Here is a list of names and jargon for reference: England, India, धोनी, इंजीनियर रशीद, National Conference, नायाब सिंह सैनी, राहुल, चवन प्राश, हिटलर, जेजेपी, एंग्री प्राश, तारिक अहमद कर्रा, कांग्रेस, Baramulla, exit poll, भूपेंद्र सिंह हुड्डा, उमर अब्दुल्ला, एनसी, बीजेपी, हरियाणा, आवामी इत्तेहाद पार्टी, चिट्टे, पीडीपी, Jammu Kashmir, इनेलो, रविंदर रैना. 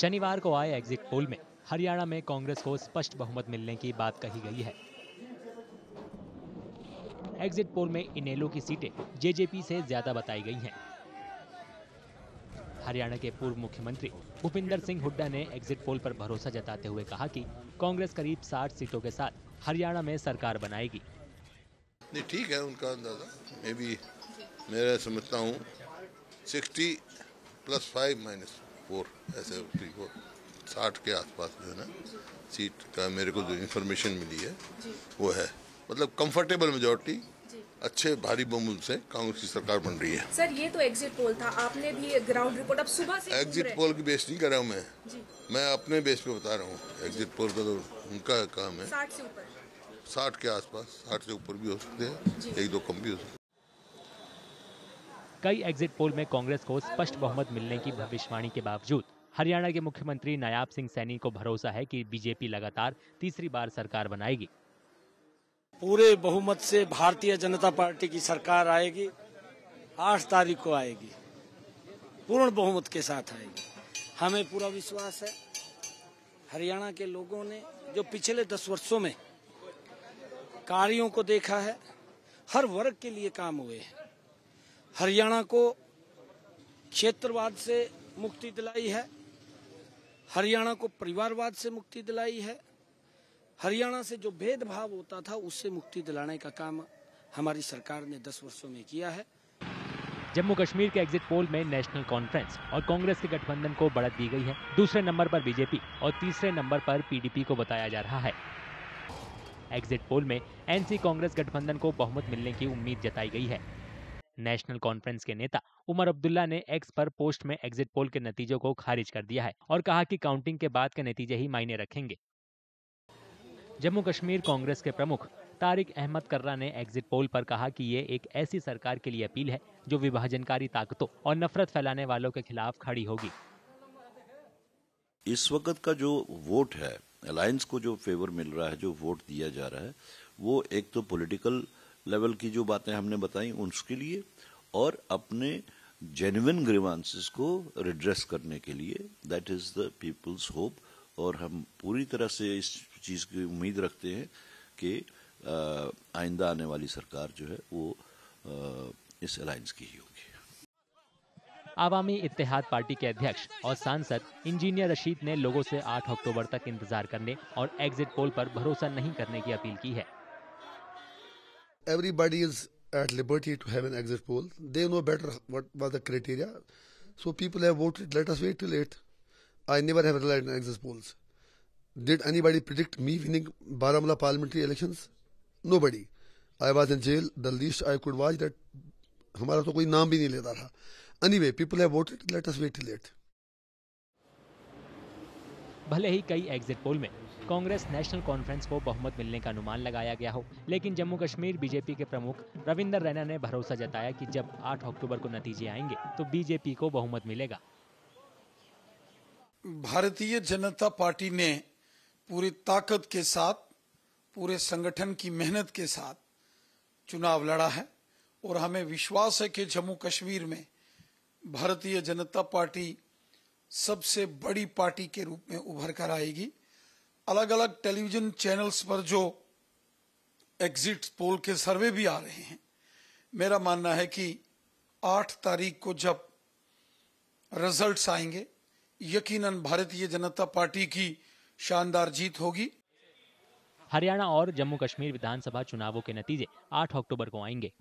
शनिवार को आए एग्जिट पोल में हरियाणा में कांग्रेस को स्पष्ट बहुमत मिलने की बात कही गई है। एग्जिट पोल में इनेलो की सीटें जेजेपी से ज्यादा बताई गई हैं। हरियाणा के पूर्व मुख्यमंत्री भूपेंद्र सिंह हुड्डा ने एग्जिट पोल पर भरोसा जताते हुए कहा कि कांग्रेस करीब 60 सीटों के साथ हरियाणा में सरकार बनाएगी। नहीं, ठीक है उनका अंदाजा, मैं भी मेरा समझता हूँ 60 + 5 - 4 ऐसे 60 के आसपास जो है ना सीट का मेरे को जो इन्फॉर्मेशन मिली है वो है, मतलब कंफर्टेबल मेजॉरिटी, अच्छे भारी बहुमत से कांग्रेस की सरकार बन रही है। सर ये तो एग्जिट पोल था, आपने भी ग्राउंड रिपोर्ट अब सुबह से एग्जिट पोल की बेस नहीं कर रहा हूँ मैं अपने बेस पे बता रहा हूँ। एग्जिट पोल का तो उनका काम है 60 के आसपास, 60 से ऊपर भी हो सकते हैं, 1-2 कम भी हो सकते हैं। कई एग्जिट पोल में कांग्रेस को स्पष्ट बहुमत मिलने की भविष्यवाणी के बावजूद हरियाणा के मुख्यमंत्री नायाब सिंह सैनी को भरोसा है कि बीजेपी लगातार तीसरी बार सरकार बनाएगी। पूरे बहुमत से भारतीय जनता पार्टी की सरकार आएगी, 8 तारीख को आएगी, पूर्ण बहुमत के साथ आएगी। हमें पूरा विश्वास है, हरियाणा के लोगों ने जो पिछले 10 वर्षों में कार्यों को देखा है, हर वर्ग के लिए काम हुए हैं, हरियाणा को क्षेत्रवाद से मुक्ति दिलाई है, हरियाणा को परिवारवाद से मुक्ति दिलाई है, हरियाणा से जो भेदभाव होता था उससे मुक्ति दिलाने का काम हमारी सरकार ने 10 वर्षों में किया है। जम्मू कश्मीर के एग्जिट पोल में नेशनल कॉन्फ्रेंस और कांग्रेस के गठबंधन को बढ़त दी गई है। दूसरे नंबर पर बीजेपी और तीसरे नंबर पर पीडीपी को बताया जा रहा है। एग्जिट पोल में एनसी कांग्रेस गठबंधन को बहुमत मिलने की उम्मीद जताई गई है। नेशनल कॉन्फ्रेंस के नेता उमर अब्दुल्ला ने एक्स पर पोस्ट में एग्जिट पोल के नतीजों को खारिज कर दिया है और कहा कि काउंटिंग के बाद के नतीजे ही मायने रखेंगे। जम्मू कश्मीर कांग्रेस के प्रमुख तारिक अहमद कर्रा ने एग्जिट पोल पर कहा कि ये एक ऐसी सरकार के लिए अपील है जो विभाजनकारी ताकतों और नफरत फैलाने वालों के खिलाफ खड़ी होगी। इस वक्त का जो वोट है, अलायंस को जो फेवर मिल रहा है, जो वोट दिया जा रहा है, वो एक तो पॉलिटिकल लेवल की जो बातें हमने बताई उसके लिए और अपने जेन्युइन ग्रीवांसेस को रिड्रेस करने के लिए, that is the people's hope. और हम पूरी तरह से इस चीज की उम्मीद रखते हैं कि आइंदा आने वाली सरकार जो है वो इस अलायंस की ही होगी। आवामी इत्तेहाद पार्टी के अध्यक्ष और सांसद इंजीनियर रशीद ने लोगों से 8 अक्टूबर तक इंतजार करने और एग्जिट पोल पर भरोसा नहीं करने की अपील की है। Everybody is at liberty to have an exit poll. They know better what was the criteria. So people have voted. Let us wait till 8. I never have relied on exit polls. Did anybody predict me winning Baramulla parliamentary elections? Nobody. I was in jail. The least I could was that हमारा तो कोई नाम भी नहीं लेता था। Anyway, people have voted. Let us wait till 8. भले ही कई एग्जिट पोल में कांग्रेस नेशनल कॉन्फ्रेंस को बहुमत मिलने का अनुमान लगाया गया हो, लेकिन जम्मू कश्मीर बीजेपी के प्रमुख रविंदर रैना ने भरोसा जताया कि जब 8 अक्टूबर को नतीजे आएंगे तो बीजेपी को बहुमत मिलेगा। भारतीय जनता पार्टी ने पूरी ताकत के साथ, पूरे संगठन की मेहनत के साथ चुनाव लड़ा है और हमें विश्वास है कि जम्मू कश्मीर में भारतीय जनता पार्टी सबसे बड़ी पार्टी के रूप में उभर कर आएगी। अलग अलग टेलीविजन चैनल्स पर जो एग्जिट पोल के सर्वे भी आ रहे हैं, मेरा मानना है कि 8 तारीख को जब रिजल्ट्स आएंगे यकीनन भारतीय जनता पार्टी की शानदार जीत होगी। हरियाणा और जम्मू कश्मीर विधानसभा चुनावों के नतीजे 8 अक्टूबर को आएंगे।